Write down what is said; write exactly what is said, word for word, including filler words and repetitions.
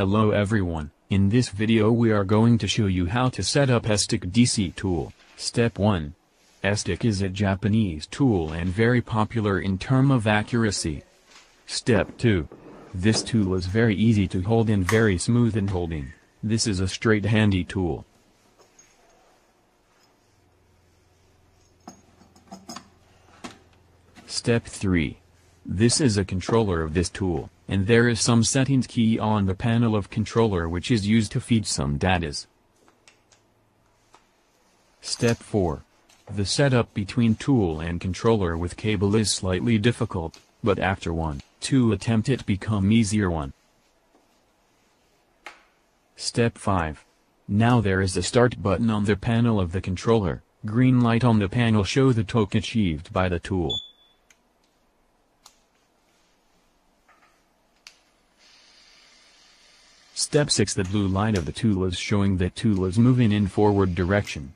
Hello everyone, in this video we are going to show you how to set up Estic D C tool. Step one. Estic is a Japanese tool and very popular in term of accuracy. Step two. This tool is very easy to hold and very smooth in holding. This is a straight handy tool. Step three. This is a controller of this tool, and there is some settings key on the panel of controller which is used to feed some datas. Step four. The setup between tool and controller with cable is slightly difficult, but after one, two attempt it become easier one. Step five. Now there is a start button on the panel of the controller, green light on the panel show the torque achieved by the tool. Step six. The blue light of the tool is showing that tool is moving in forward direction.